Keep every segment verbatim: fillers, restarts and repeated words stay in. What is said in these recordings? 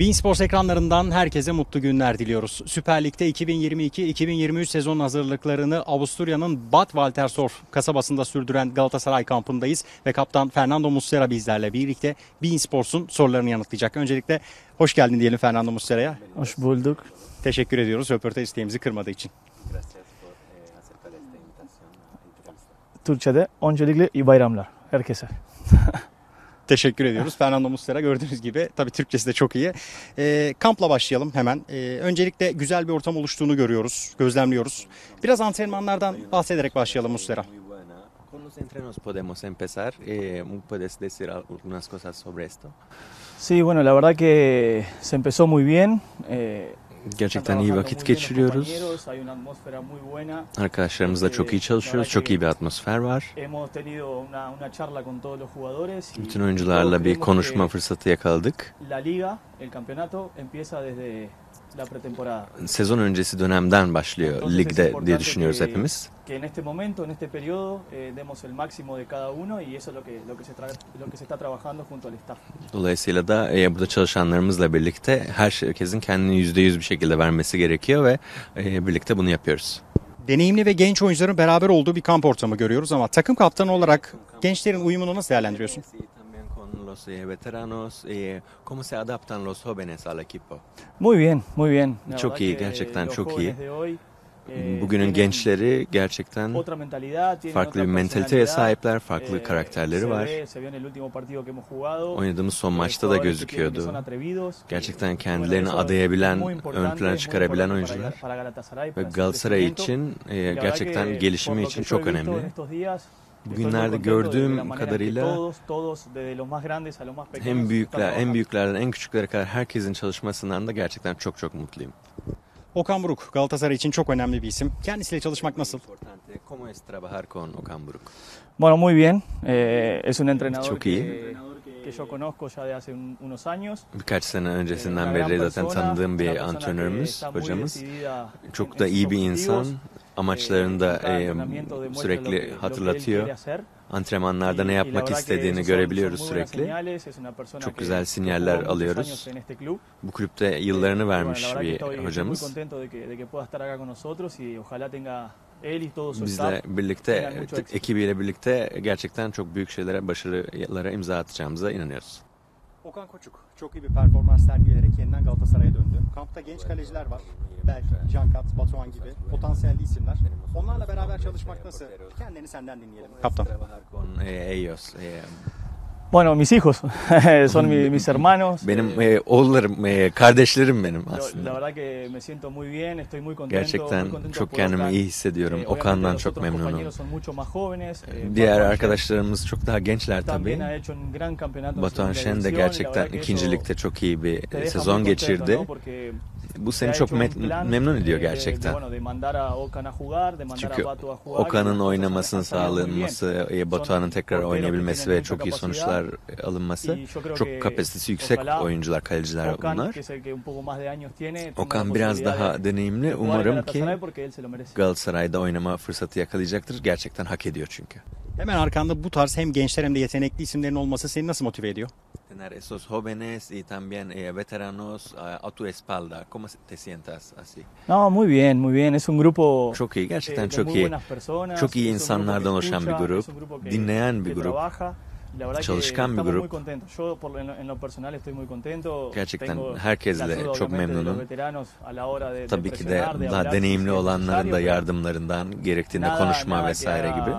Bein Sports ekranlarından herkese mutlu günler diliyoruz. Süper Lig'de iki bin yirmi iki iki bin yirmi üç sezon hazırlıklarını Avusturya'nın Bad Waltersdorf kasabasında sürdüren Galatasaray kampındayız ve kaptan Fernando Muslera bizlerle birlikte Bein Sports'un sorularını yanıtlayacak. Öncelikle hoş geldin diyelim Fernando Muslera'ya. Hoş bulduk. Teşekkür ediyoruz röportaj isteğimizi kırmadığı için. Türkçe'de öncelikle iyi bayramlar herkese. Teşekkür ediyoruz. Fernando Muslera gördüğünüz gibi tabii Türkçesi de çok iyi. E, kampla başlayalım hemen. E, öncelikle güzel bir ortam oluştuğunu görüyoruz, gözlemliyoruz. Biraz antrenmanlardan bahsederek başlayalım Muslera. Sí, bueno, la verdad que se empezó muy bien. E, Gerçekten iyi vakit geçiriyoruz. Arkadaşlarımızla çok iyi çalışıyoruz. Çok iyi bir atmosfer var. Bütün oyuncularla bir konuşma fırsatı yakaladık. Sezon öncesi dönemden başlıyor ligde diye düşünüyoruz hepimiz. Dolayısıyla da e, burada çalışanlarımızla birlikte herkesin kendini yüzde yüz bir şekilde vermesi gerekiyor ve e, birlikte bunu yapıyoruz. Deneyimli ve genç oyuncuların beraber olduğu bir kamp ortamı görüyoruz ama takım kaptanı olarak gençlerin uyumunu nasıl değerlendiriyorsun? Muy bien, muy bien. Çok iyi, gerçekten çok iyi. Bugünün gençleri gerçekten farklı bir mentaliteye sahipler, farklı karakterleri var. Oynadığımız son maçta da gözüküyordu. Gerçekten kendilerini adayabilen, ön plana çıkarabilen oyuncular ve Galatasaray için gerçekten gelişimi için çok önemli. Bugünlerde gördüğüm kadarıyla hem büyükler, en büyüklerden en küçüklere kadar herkesin çalışmasından da gerçekten çok çok mutluyum. Okan Buruk Galatasaray için çok önemli bir isim. Kendisiyle çalışmak nasıl? Bueno, muy bien. Es un entrenador. Çok iyi. Birkaç sene öncesinden beri zaten tanıdığım bir antrenörümüz, hocamız. Çok da iyi bir insan. Amaçlarını da e, sürekli hatırlatıyor. Antrenmanlarda ne yapmak istediğini görebiliyoruz sürekli. Çok güzel sinyaller alıyoruz. Bu kulüpte yıllarını vermiş bir hocamız. Bizle birlikte, ekibiyle birlikte gerçekten çok büyük şeylere, başarılara imza atacağımıza inanıyoruz. Okan Koçuk çok iyi bir performans sergileyerek yeniden Galatasaray'a döndü. Kampta genç kaleciler var. Belki Cankat, Batuhan gibi potansiyelli isimler. Onlarla beraber çalışmak nasıl? Kendini senden dinleyelim. Kaptan. Bueno, mis hijos. Son mis hermanos. Benim e, oğullarım, e, kardeşlerim benim aslında. Gerçekten çok kendimi iyi hissediyorum. Okan'dan çok memnunum. Diğer arkadaşlarımız çok daha gençler tabii. Batuhan Şen de gerçekten ikincilikte çok iyi bir sezon geçirdi. Bu seni çok memnun ediyor gerçekten. Çünkü Okan'ın oynamasını sağlanması, Batuhan'ın tekrar oynayabilmesi ve çok iyi sonuçlar alınması, çok kapasitesi yüksek oyuncular, kaleciler bunlar. Okan biraz daha deneyimli. Umarım ki Galatasaray'da oynama fırsatı yakalayacaktır. Gerçekten hak ediyor çünkü. Hemen arkanda bu tarz hem gençler hem de yetenekli isimlerin olması seni nasıl motive ediyor? Tener esos jóvenes y también veteranos a tu espalda. ¿Cómo te sientas así? No, muy bien, muy bien. Es un grupo. Çok iyi, gerçekten çok iyi. Çok iyi insanlardan oluşan bir grup, dinleyen bir grup. Çalışkan bir grup. Gerçekten herkesle çok memnunum. Tabii ki de daha deneyimli olanların da yardımlarından, gerektiğinde konuşma vesaire gibi.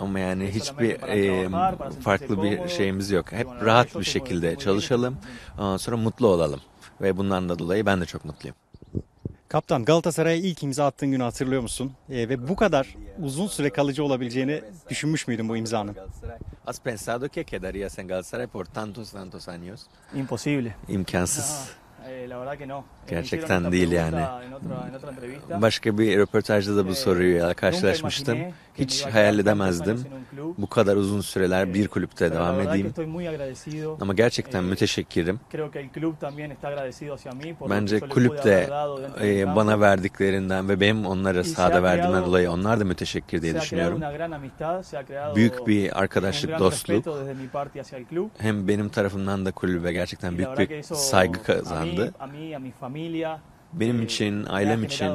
Ama yani hiçbir e, farklı bir şeyimiz yok. Hep rahat bir şekilde çalışalım, sonra mutlu olalım. Ve bundan da dolayı ben de çok mutluyum. Kaptan, Galatasaray'a ilk imza attığın günü hatırlıyor musun? E, ve bu kadar uzun süre kalıcı olabileceğini düşünmüş müydün bu imzanın? ¿Has pensado que quedarías en Galatasaray por tantos tantos años? Imposible. İmkansız. Gerçekten değil yani. Başka bir röportajda da bu soruyu karşılaşmıştım. Hiç hayal edemezdim. bu kadar uzun süreler bir kulüpte devam edeyim. Ama gerçekten müteşekkirim. Bence kulüp de bana verdiklerinden ve benim onlara sahada verdiğimden dolayı onlar da müteşekkir diye düşünüyorum. Büyük bir arkadaşlık, dostluk hem benim tarafımdan da kulübe gerçekten büyük bir saygı kazandı. Benim için, ailem için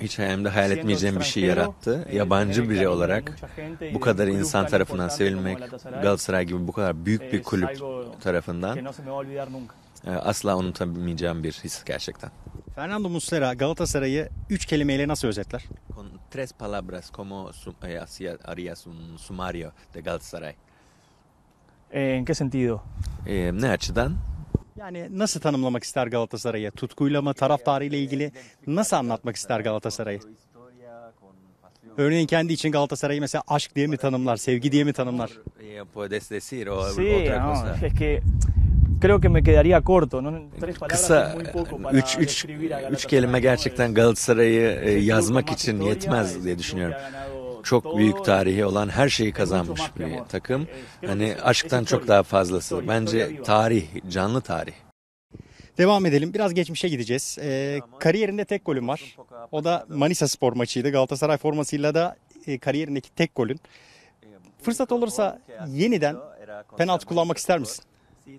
hiç hayalimde hayal etmeyeceğim bir şey yarattı. Yabancı biri olarak bu kadar insan tarafından sevilmek, Galatasaray gibi bu kadar büyük bir kulüp tarafından asla unutamayacağım bir his gerçekten. Fernando Muslera Galatasaray'ı üç kelimeyle nasıl özetler? Con tres palabras como harías un sumario de Galatasaray. En qué sentido? Ne açıdan? Yani nasıl tanımlamak ister Galatasaray'ı? Tutkuyla mı, taraftarıyla ilgili nasıl anlatmak ister Galatasaray'ı? Örneğin kendi için Galatasaray'ı mesela aşk diye mi tanımlar, sevgi diye mi tanımlar? Kısa, üç, üç, üç kelime gerçekten Galatasaray'ı yazmak için yetmez diye düşünüyorum. Çok büyük tarihi olan her şeyi kazanmış bir takım. Hani aşktan çok daha fazlası. Bence tarih, canlı tarih. Devam edelim. Biraz geçmişe gideceğiz. Ee, kariyerinde tek golün var. O da Manisa Spor maçıydı. Galatasaray formasıyla da e, kariyerindeki tek golün. Fırsat olursa yeniden penaltı kullanmak ister misin?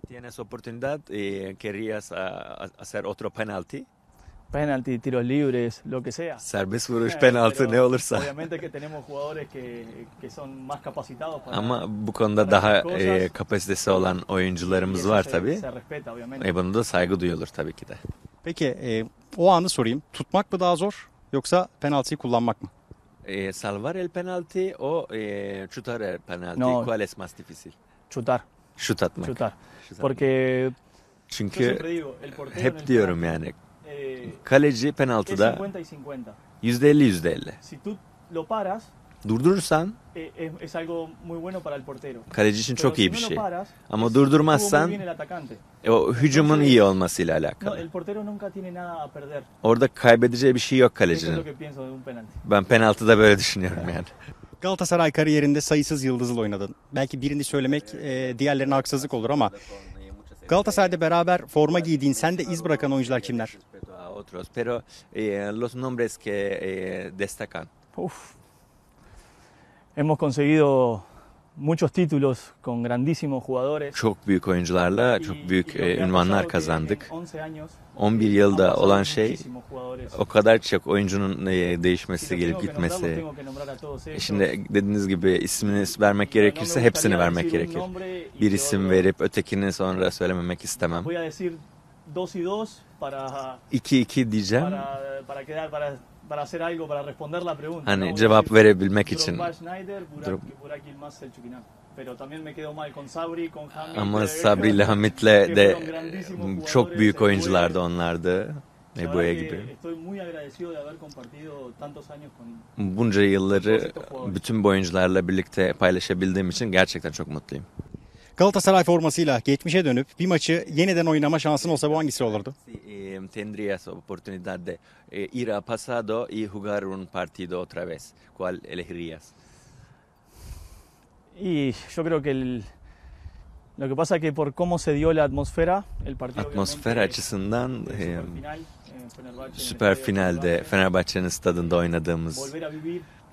Tienes oportunidad y querías hacer otro penalti. Penalti, tiros libres, lo que sea. Serbest vuruş, penaltı, ne olursa. Ama bu konuda daha e, kapasitesi olan oyuncularımız var tabii. E, bunu da saygı duyulur tabii ki de. Peki e, o anı sorayım. Tutmak mı daha zor yoksa penaltıyı kullanmak mı? E, salvar el penalti o e, chutar el penalti. No. ¿Cuál es más difícil? Chutar. Şut atmak. Chutar. Porque... Çünkü hep diyorum yani. Kaleci penaltıda yüzde elli yüzde elli. Durdurursan kaleci için çok iyi bir şey. Ama durdurmazsan o hücumun iyi olmasıyla alakalı. Orada kaybedeceği bir şey yok kalecinin. Ben penaltıda böyle düşünüyorum yani. Galatasaray kariyerinde sayısız yıldızlı oynadın. Belki birini söylemek diğerlerine haksızlık olur ama Galatasaray'da beraber forma giydiğin, sen de iz bırakan oyuncular kimler? Pero los nombres que destacan. Hemos conseguido muchos títulos con grandísimos jugadores. Çok büyük oyuncularla çok büyük ünvanlar kazandık. on bir yılda olan şey o kadar çok oyuncunun değişmesi, gelip gitmesi. Şimdi dediğiniz gibi ismini vermek gerekirse hepsini vermek gerekir. Bir isim verip ötekini sonra söylememek istemem. iki iki diyeceğim. Hani cevap verebilmek için. Ama Sabri ile Hamid'le de çok büyük oyunculardı onlardı. Ebu Ege gibi. Bunca yılları bütün bu oyuncularla birlikte paylaşabildiğim için gerçekten çok mutluyum. Galatasaray formasıyla geçmişe dönüp bir maçı yeniden oynama şansın olsa bu hangisi olurdu? Tendrías oportunidad de ir al pasado y jugar un partido otra vez. ¿Cuál elegirías? Y yo creo que el lo que pasa que por cómo se dio la atmósfera, el partido atmosfer açısından e, süper finalde Fenerbahçe'nin stadında oynadığımız,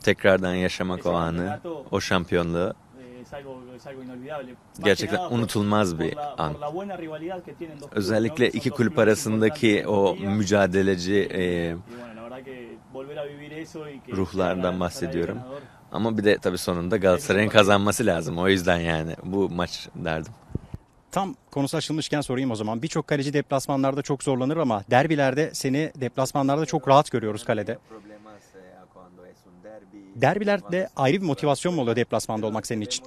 tekrardan yaşamak o anı, o şampiyonluğu gerçekten unutulmaz bir an. Özellikle iki kulüp arasındaki o mücadeleci e, ruhlardan bahsediyorum. Ama bir de tabii sonunda Galatasaray'ın kazanması lazım. O yüzden yani bu maç derdim. Tam konusu açılmışken sorayım o zaman. Birçok kaleci deplasmanlarda çok zorlanır ama derbilerde seni deplasmanlarda çok rahat görüyoruz kalede. Derbilerde ayrı bir motivasyon mu oluyor deplasmanda olmak senin için?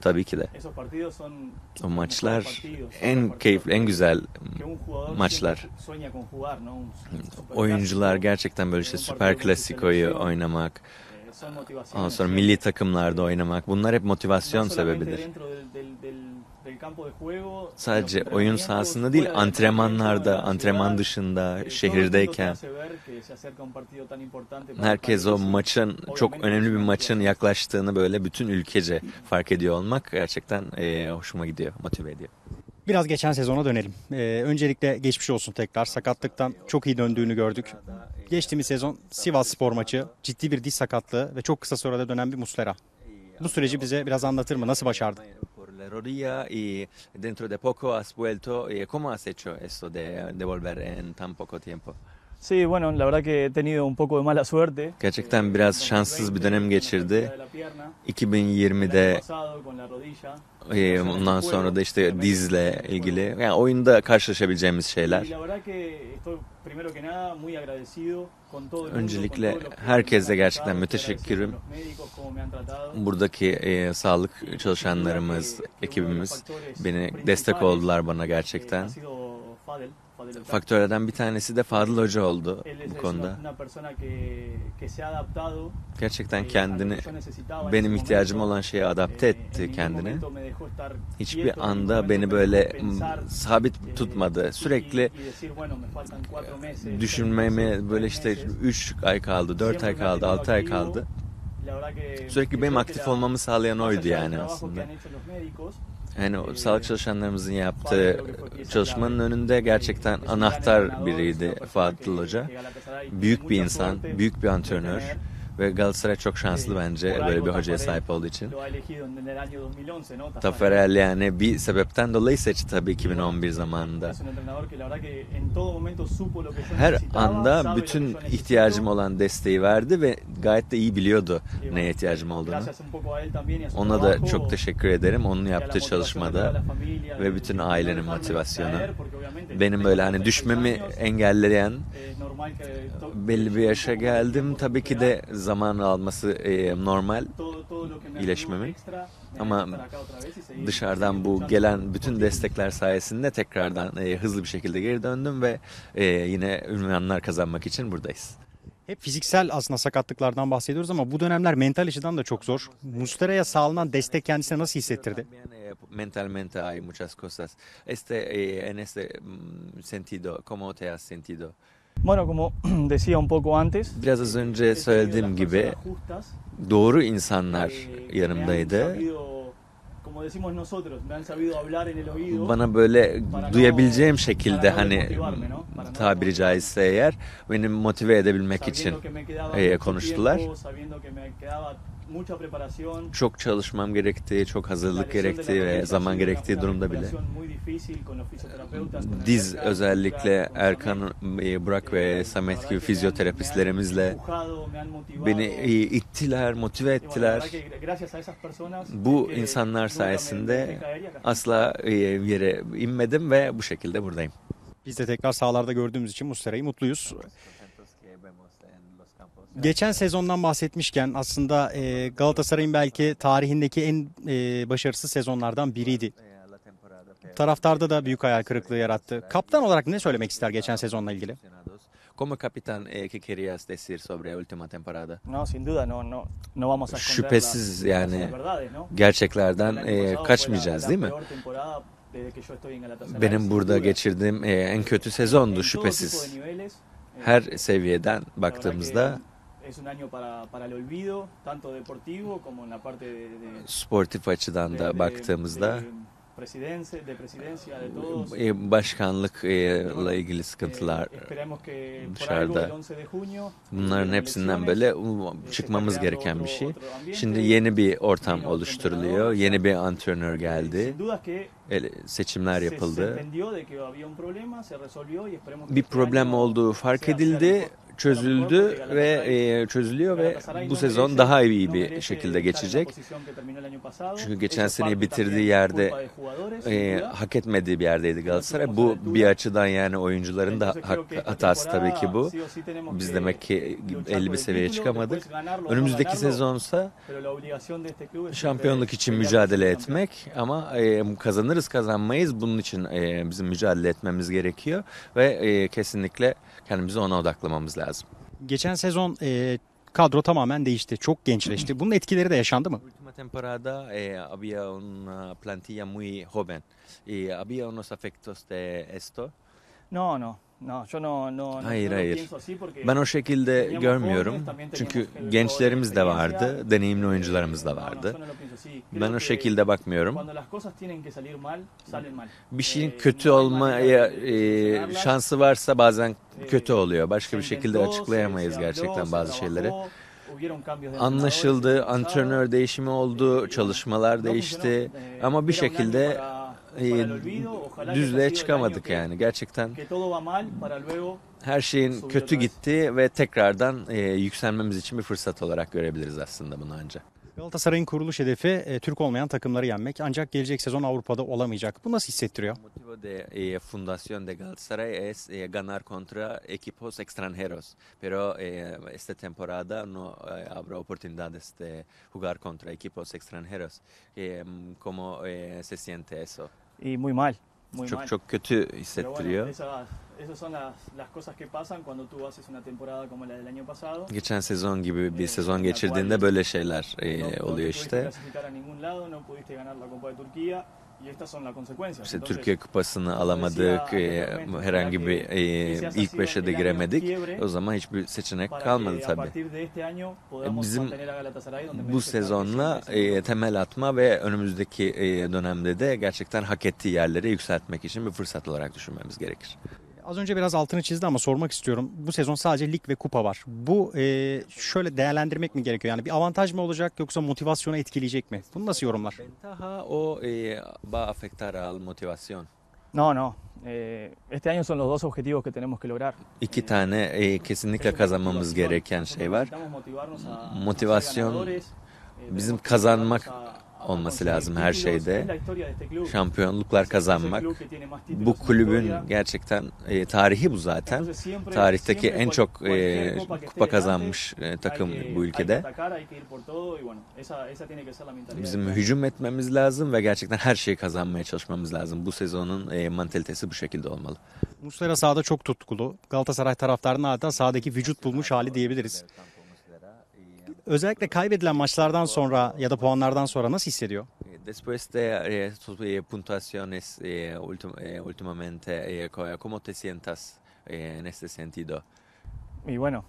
Tabii ki de. O maçlar en keyifli, en güzel maçlar. Oyuncular gerçekten böyle işte süper klasikoyu oynamak, ondan sonra milli takımlarda oynamak, bunlar hep motivasyon sebebidir. Sadece oyun sahasında değil, antrenmanlarda, antrenman dışında, şehirdeyken herkes o maçın, çok önemli bir maçın yaklaştığını böyle bütün ülkece fark ediyor olmak gerçekten e, hoşuma gidiyor, motive ediyor. Biraz geçen sezona dönelim. Ee, öncelikle geçmiş olsun tekrar. Sakatlıktan çok iyi döndüğünü gördük. Geçtiğimiz sezon Sivas Spor maçı, ciddi bir diz sakatlığı ve çok kısa sürede dönen bir Muslera. Bu süreci bize biraz anlatır mı? Nasıl başardı? Gerçekten biraz şanssız bir dönem geçirdi. iki bin yirmide ondan sonra da işte dizle ilgili, yani oyunda karşılaşabileceğimiz şeyler. Öncelikle herkese gerçekten müteşekkirim. Buradaki e, sağlık çalışanlarımız, ekibimiz beni destek oldular bana gerçekten. Faktörlerden bir tanesi de Fadıl Hoca oldu bu konuda. Gerçekten kendini, benim ihtiyacım olan şeye adapte etti kendini. Hiçbir anda beni böyle sabit tutmadı. Sürekli düşünmeme böyle işte üç ay kaldı, dört ay kaldı, altı ay kaldı. Sürekli benim aktif olmamı sağlayan oydu yani aslında. Yani o, sağlık çalışanlarımızın yaptığı çalışmanın önünde gerçekten anahtar biriydi Fadıl Hoca. Büyük bir insan, büyük bir antrenör ve Galatasaray çok şanslı bence böyle bir hocaya sahip olduğu için. Taferel yani bir sebepten dolayı seçti tabii iki bin on bir zamanında. Her anda bütün ihtiyacım olan desteği verdi ve gayet de iyi biliyordu neye ihtiyacım olduğunu. Ona da çok teşekkür ederim. Onun yaptığı çalışmada ve bütün ailenin motivasyonu. Benim böyle hani düşmemi engelleyen, belli bir yaşa geldim. Tabii ki de zaman alması e, normal iyileşmemin, ama dışarıdan bu gelen bütün destekler sayesinde tekrardan e, hızlı bir şekilde geri döndüm ve e, yine ünvanlar kazanmak için buradayız. Hep fiziksel aslında sakatlıklardan bahsediyoruz ama bu dönemler mental açıdan da çok zor. Muslera'ya sağlanan destek kendisine nasıl hissettirdi? Mentalmente hay muchas cosas. Este en este sentido, como te has sentido? Biraz az önce söylediğim gibi doğru insanlar yanımdaydı. Bana böyle duyabileceğim şekilde, hani tabiri caizse eğer, beni motive edebilmek için konuştular. Çok çalışmam gerektiği, çok hazırlık gerektiği ve zaman gerektiği durumda bile. Diz özellikle Erkan, Burak ve Samet gibi fizyoterapistlerimizle beni ittiler, motive ettiler. Bu insanlar sayesinde asla yere inmedim ve bu şekilde buradayım. Biz de tekrar sahalarda gördüğümüz için Muslera'yı mutluyuz. Geçen sezondan bahsetmişken aslında Galatasaray'ın belki tarihindeki en başarısız sezonlardan biriydi. Taraftarda da büyük hayal kırıklığı yarattı. Kaptan olarak ne söylemek ister geçen sezonla ilgili? Şüphesiz yani gerçeklerden kaçmayacağız değil mi? Benim burada geçirdiğim en kötü sezondu şüphesiz. Her seviyeden baktığımızda sportif açıdan da baktığımızda başkanlıkla ilgili sıkıntılar dışarıda. Bunların hepsinden böyle çıkmamız gereken bir şey. Şimdi yeni bir ortam oluşturuluyor. Yeni bir antrenör geldi. Seçimler yapıldı. Bir problem olduğu fark edildi, çözüldü ve çözülüyor ve bu sezon daha iyi bir şekilde geçecek. Çünkü geçen seneyi bitirdiği yerde e, hak etmediği bir yerdeydi Galatasaray. Bu bir açıdan yani oyuncuların da hatası tabii ki bu. Biz demek ki belli bir seviyeye çıkamadık. Önümüzdeki sezonsa şampiyonluk için mücadele etmek, ama e, kazanırız kazanmayız bunun için e, bizim mücadele etmemiz gerekiyor ve e, kesinlikle kendimizi ona odaklamamız lazım. Geçen sezon e, kadro tamamen değişti. Çok gençleşti. Bunun etkileri de yaşandı mı? Ultima temporada había una plantilla muy joven y había unos efectos de esto. No, no. Hayır hayır. Ben o şekilde görmüyorum. Çünkü gençlerimiz de vardı, deneyimli oyuncularımız da vardı. Ben o şekilde bakmıyorum. Bir şeyin kötü olmaya e, şansı varsa bazen kötü oluyor. Başka bir şekilde açıklayamayız gerçekten bazı şeyleri. Anlaşıldı, antrenör değişimi oldu, çalışmalar değişti ama bir şekilde düzlüğe çıkamadık yani. Gerçekten her şeyin kötü gitti ve tekrardan e, yükselmemiz için bir fırsat olarak görebiliriz aslında bunu ancak. Galatasaray'ın kuruluş hedefi e, Türk olmayan takımları yenmek, ancak gelecek sezon Avrupa'da olamayacak. Bu nasıl hissettiriyor? Motivo de fundación de Galatasaray es ganar contra equipos extranjeros, pero esta temporada no habrá oportunidades de jugar contra equipos extranjeros. ¿Cómo se siente eso? Y muy mal. Çok çok kötü hissettiriyor. Geçen sezon gibi bir sezon geçirdiğinde böyle şeyler e, oluyor işte. İşte Türkiye Kupası'nı alamadık, e, herhangi bir e, ilk beşe de giremedik. O zaman hiçbir seçenek kalmadı tabii. E, bizim bu sezonla e, temel atma ve önümüzdeki e, dönemde de gerçekten hak ettiği yerlere yükseltmek için bir fırsat olarak düşünmemiz gerekir. Az önce biraz altını çizdi ama sormak istiyorum. Bu sezon sadece lig ve kupa var. Bu e, şöyle değerlendirmek mi gerekiyor? Yani bir avantaj mı olacak yoksa motivasyona etkileyecek mi? Bunu nasıl yorumlar? Ventaja o va afectar al motivación. No, no. Este año son los dos objetivos que tenemos que lograr. İki tane e, kesinlikle kazanmamız gereken şey var. Motivasyon bizim kazanmak olması lazım her şeyde. Şampiyonluklar kazanmak. Bu kulübün gerçekten e, tarihi bu zaten. Tarihteki en çok e, kupa kazanmış e, takım bu ülkede. Bizim hücum etmemiz lazım ve gerçekten her şeyi kazanmaya çalışmamız lazım. Bu sezonun e, mantalitesi bu şekilde olmalı. Muslera sahada çok tutkulu. Galatasaray taraftarının adeta sahadaki vücut bulmuş hali diyebiliriz. Özellikle kaybedilen maçlardan sonra ya da puanlardan sonra nasıl hissediyor? Después de sus puntuaciones últimamente, ¿cómo te sientas en este sentido? Y bueno,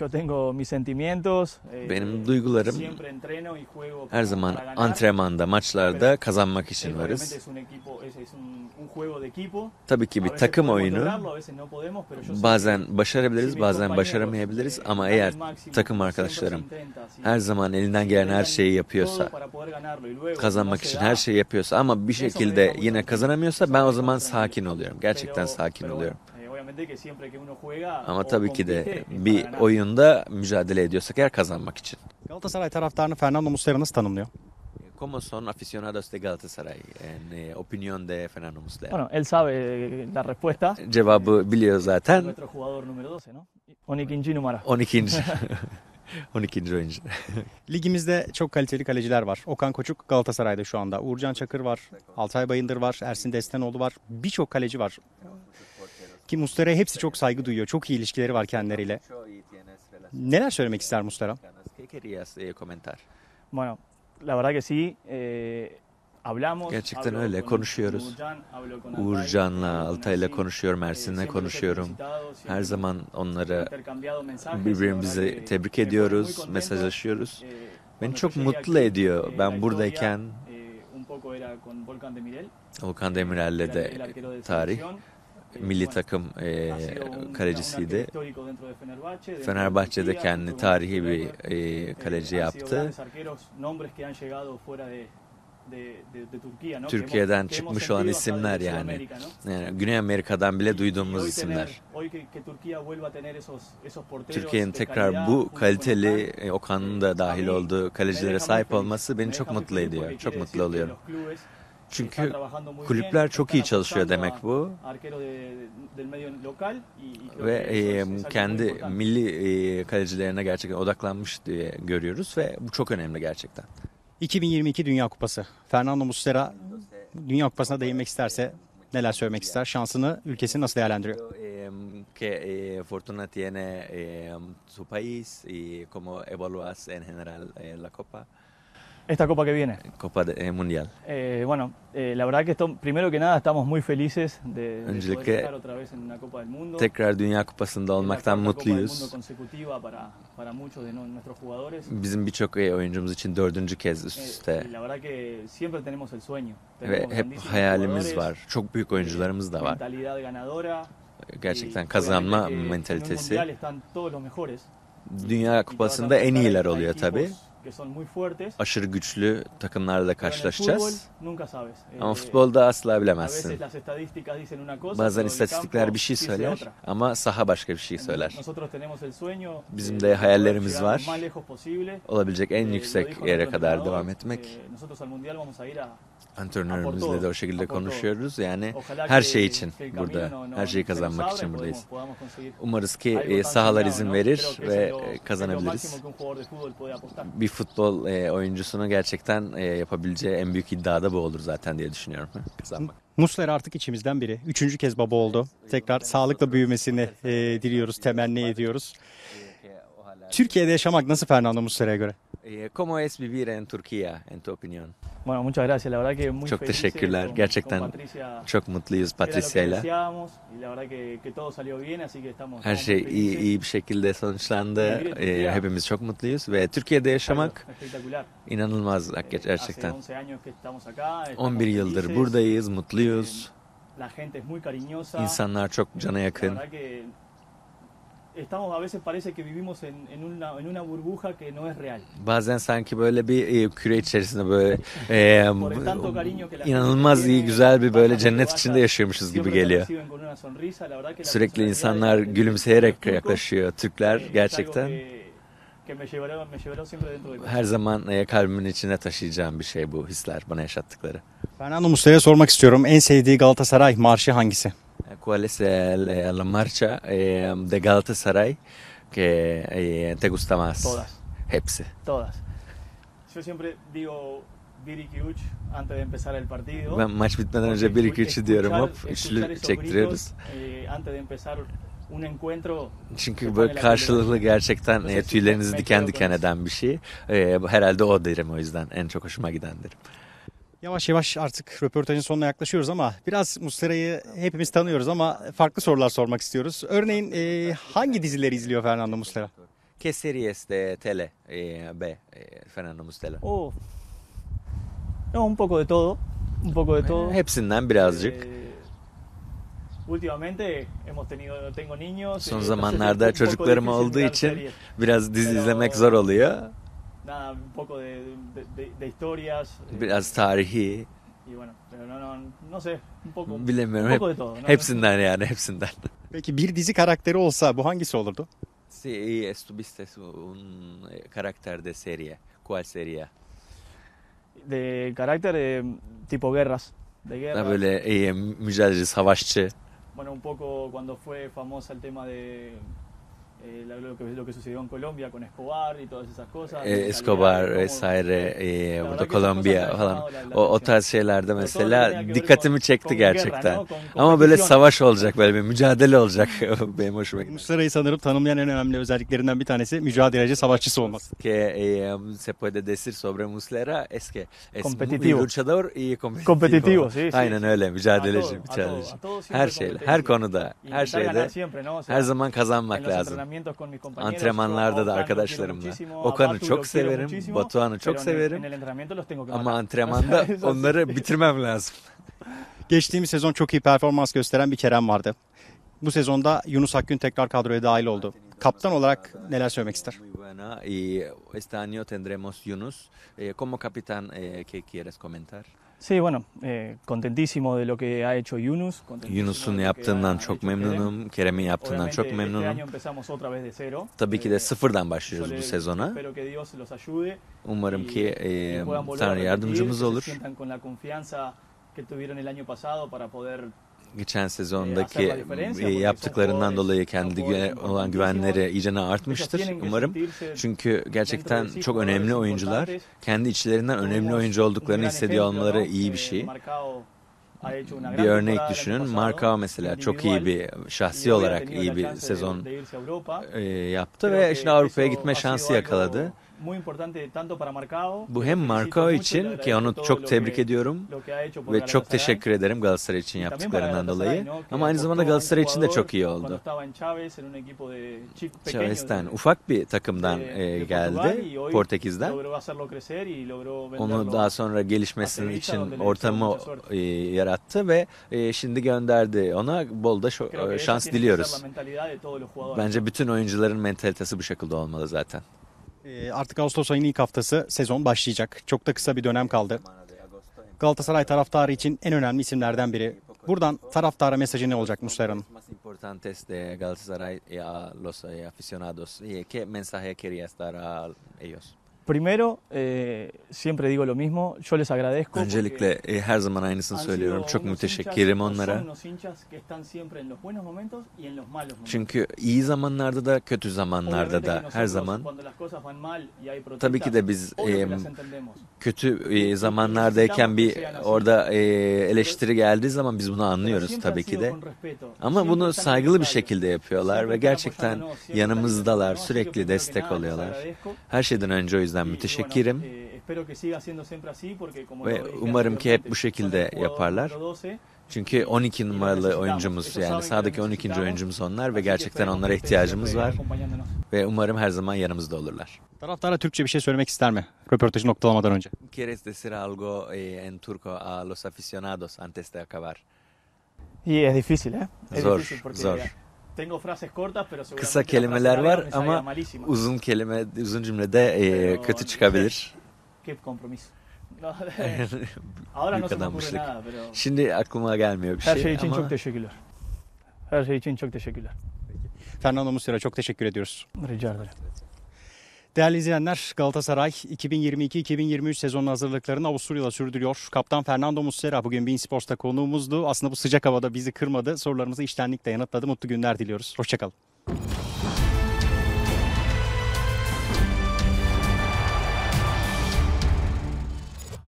yo tengo mis sentimientos. Benim duygularım her zaman antrenmanda, maçlarda kazanmak için varız. Tabii ki bir takım oyunu. Bazen başarabiliriz, bazen başaramayabiliriz ama eğer takım arkadaşlarım her zaman elinden gelen her şeyi yapıyorsa, kazanmak için her şeyi yapıyorsa ama bir şekilde yine kazanamıyorsa ben o zaman sakin oluyorum. Gerçekten sakin oluyorum. Ama tabii ki de bir oyunda mücadele ediyorsak eğer kazanmak için. Galatasaray taraftarını Fernando Muslera nasıl tanımlıyor? ¿Cómo son aficionados de Galatasaray en opinión de Fernando Muslera? Bueno, él sabe la respuesta. Cevabı biliyor zaten. Nuestro jugador número doce, ¿no? on iki numara. on iki. on ikinci oyuncu. Ligimizde çok kaliteli kaleciler var. Okan Koçuk Galatasaray'da şu anda. Uğurcan Çakır var, Altay Bayındır var, Ersin Destenoğlu var. Birçok kaleci var. Ki Muslera'ya hepsi çok saygı duyuyor. Çok iyi ilişkileri var kendileriyle. Neler söylemek ister Muslera? Gerçekten öyle. Konuşuyoruz. Uğurcan'la, Altay'la konuşuyorum, Ersin'le konuşuyorum. Her zaman onları birbirimizi tebrik ediyoruz, mesajlaşıyoruz. Beni çok mutlu ediyor. Ben buradayken Volkan Demirel'le de tarih. Milli takım e, kalecisiydi. Fenerbahçe'de kendi tarihi bir e, kaleci yaptı. Türkiye'den çıkmış olan isimler yani. yani. Güney Amerika'dan bile duyduğumuz isimler. Türkiye'nin tekrar bu kaliteli, e, Okan'ın da dahil olduğu kalecilere sahip olması beni çok mutlu ediyor. Çok mutlu oluyorum. Çünkü kulüpler çok iyi çalışıyor demek bu ve e, kendi milli e, kalecilerine gerçekten odaklanmış diye görüyoruz ve bu çok önemli gerçekten. iki bin yirmi iki Dünya Kupası. Fernando Muslera Dünya Kupası'na değinmek isterse neler söylemek ister? Şansını ülkesi nasıl değerlendiriyor? que eh, Fortuna tiene eh, su país y cómo evalúas en general eh, la Copa? Esta Copa que viene. Copa de, eh, Mundial. Eh, bueno, eh, la verdad que esto, primero que nada estamos muy felices de, de poder estar otra vez en una Copa del Mundo. Tekrar Dünya Kupası'nda olmaktan mutluyuz. Copa consecutiva para para muchos de nuestros jugadores. Bizim birçok oyuncumuz için dördüncü kez üst üste. Eh, la verdad que siempre tenemos el sueño. Tenemos Ve hep hayalimiz var. Çok büyük oyuncularımız da var. Mentalidad ganadora. Gerçekten kazanma mentalitesi. Dünya Kupası'nda en iyiler oluyor tabii. Aşırı güçlü takımlarla karşılaşacağız. Ama futbolda asla bilemezsin. Bazen istatistikler bir şey söyler ama saha başka bir şey söyler. Bizim de hayallerimiz var. Olabilecek en yüksek yere kadar devam etmek. Antrenörümüzle de o şekilde konuşuyoruz. Yani her şey için burada, her şeyi kazanmak için buradayız. Umarız ki sahalar izin verir ve kazanabiliriz. Bir futbol oyuncusunun gerçekten yapabileceği en büyük iddia da bu olur zaten diye düşünüyorum. Kazanmak. Muslera artık içimizden biri. Üçüncü kez baba oldu. Tekrar sağlıkla büyümesini diliyoruz, temenni ediyoruz. Türkiye'de yaşamak nasıl Fernando Muslera'ya göre? ¿Cómo es vivir en Turquía, en tu opinión? Bueno, muchas gracias. La verdad que muy Çok teşekkürler. Gerçekten çok mutluyuz Patricia'yla. Her şey iyi, iyi bir şekilde sonuçlandı. E, hepimiz çok mutluyuz ve Türkiye'de yaşamak inanılmaz gerçekten. on bir yıldır buradayız, mutluyuz. İnsanlar çok cana yakın. Estamos a veces parece que vivimos en en una en una burbuja que no es real. Bazen sanki böyle bir e, küre içerisinde böyle e, inanılmaz iyi güzel bir böyle cennet içinde yaşıyormuşuz gibi geliyor. Sürekli insanlar gülümseyerek yaklaşıyor. Türkler gerçekten her zaman kalbimin içine taşıyacağım bir şey bu hisler bana yaşattıkları. Fernando Muslera'ya sormak istiyorum. En sevdiği Galatasaray marşı hangisi? ¿Cuál es el, la marcha eh, de Galatasaray que eh, te gusta más? Todas. Hepsi. Todas. Yo siempre digo bir iki üç antes de empezar el partido. Ben maç bitmeden önce bir iki üç'ü diyorum. Hop, üçlü çektiriyoruz. Eh, antes de empezar un encuentro. Çünkü böyle karşılıklı gerçekten e, tüylerinizi diken diken eden bir şey. E, herhalde o derim, o yüzden en çok hoşuma giden derim. Yavaş yavaş artık röportajın sonuna yaklaşıyoruz ama biraz Muslera'yı hepimiz tanıyoruz ama farklı sorular sormak istiyoruz. Örneğin e, hangi dizileri izliyor Fernando Muslera? ¿Qué series de tele ve Fernando Muslera? Oh. No, un poco de todo, un poco de todo. Hepsinden birazcık. Últimamente hemos tenido tengo niños. Son zamanlarda çocuklarım olduğu için biraz dizi izlemek zor oluyor. Nada, un poco de, de, de, de historias. Biraz tarihi. Y bueno, pero no, no, no sé, un poco, Bilemiyorum. Un poco de todo. No, hepsinden yani, hepsinden. Peki bir dizi karakteri olsa bu hangisi olurdu? Si estuviste un carácter de serie, ¿cuál sería? De carácter eh, tipo guerras, de guerras. Da böyle eh, mücadeleci, savaşçı. Bueno, un poco cuando fue famosa el tema de Escobar vesaire e, burada Kolombiya falan o, o tarz şeylerde mesela dikkatimi çekti gerçekten ama böyle savaş olacak, böyle bir mücadele olacak benim hoşuma gitti. Muslera'yı sanırım tanımlayan en önemli özelliklerinden bir tanesi mücadeleci, savaşçısı olması. Se puede decir sobre Muslera es que es competitivo, luchador y competitivo. Aynen öyle, mücadeleci, mücadeleci. Her şeyle, her konuda, her şeyde her zaman kazanmak lazım. Antrenmanlarda da arkadaşlarımla. Okan'ı çok severim, Batuhan'ı çok severim ama antrenmanda onları bitirmem lazım. Geçtiğimiz sezon çok iyi performans gösteren bir Kerem vardı. Bu sezonda Yunus Akgün tekrar kadroya dahil oldu. Kaptan olarak neler söylemek ister? Este año tendremos Yunus. Como capitán, ¿qué quieres comentar? Sí, bueno, eh, contentísimo de lo que ha hecho Yunus. Yunus'un yaptığından çok memnunum, Kerem'in yaptığından çok memnunum. Tabii ki de sıfırdan başlıyoruz bu sezona. Umarım ki e, Tanrı yardımcımız olur. Geçen sezondaki yaptıklarından dolayı kendi olan güvenleri iyicene artmıştır umarım. Çünkü gerçekten çok önemli oyuncular. Kendi içlerinden önemli oyuncu olduklarını hissediyor olmaları iyi bir şey. Bir örnek düşünün. Marko mesela çok iyi bir, şahsi olarak iyi bir sezon yaptı ve şimdi Avrupa'ya gitme şansı yakaladı. Bu hem Marko için, ki onu çok tebrik ediyorum ve çok teşekkür ederim Galatasaray için yaptıklarından dolayı, ama aynı zamanda Galatasaray için de çok iyi oldu. Chavez'ten, ufak bir takımdan geldi, Portekiz'den. Onu daha sonra gelişmesi için ortamı yarattı ve şimdi gönderdi. Ona bol da şans diliyoruz. Bence bütün oyuncuların mentalitesi bu şekilde olmalı zaten. Artık Ağustos ayının ilk haftası, sezon başlayacak. Çok da kısa bir dönem kaldı. Galatasaray taraftarı için en önemli isimlerden biri. Buradan taraftara mesajı ne olacak Muslera'nın? Öncelikle e, her zaman aynısını söylüyorum. Çok müteşekkirim onlara. Çünkü iyi zamanlarda da kötü zamanlarda da her zaman. Tabii ki de biz e, kötü e, zamanlardayken bir orada e, eleştiri geldiği zaman biz bunu anlıyoruz tabii ki de. Ama bunu saygılı bir şekilde yapıyorlar ve gerçekten yanımızdalar, sürekli destek oluyorlar. Her şeyden önce o yüzden ben müteşekkirim ve umarım ki hep bu şekilde yaparlar. Çünkü on iki numaralı oyuncumuz, yani sahadaki on ikinci oyuncumuz onlar ve gerçekten onlara ihtiyacımız var ve umarım her zaman yanımızda olurlar. Taraftara Türkçe bir şey söylemek ister mi röportajı noktalamadan önce? ¿Quieres decir algo en turco a los aficionados antes de acabar? Es difícil, eh? Zor, zor. Kısa kelimeler var ama uzun kelime, uzun cümlede e, kötü çıkabilir. Büyük adammışlık. Şimdi aklıma gelmiyor bir şey. Her şey için ama... çok teşekkürler. Her şey için çok teşekkürler. Fernando Muslera, çok teşekkür ediyoruz. Rica ederim. Değerli izleyenler, Galatasaray iki bin yirmi iki iki bin yirmi üç sezonunun hazırlıklarını Avusturya'da sürdürüyor. Kaptan Fernando Muslera bugün Bein Sports'ta konuğumuzdu. Aslında bu sıcak havada bizi kırmadı. Sorularımızı içtenlikle yanıtladı. Mutlu günler diliyoruz. Hoşçakalın.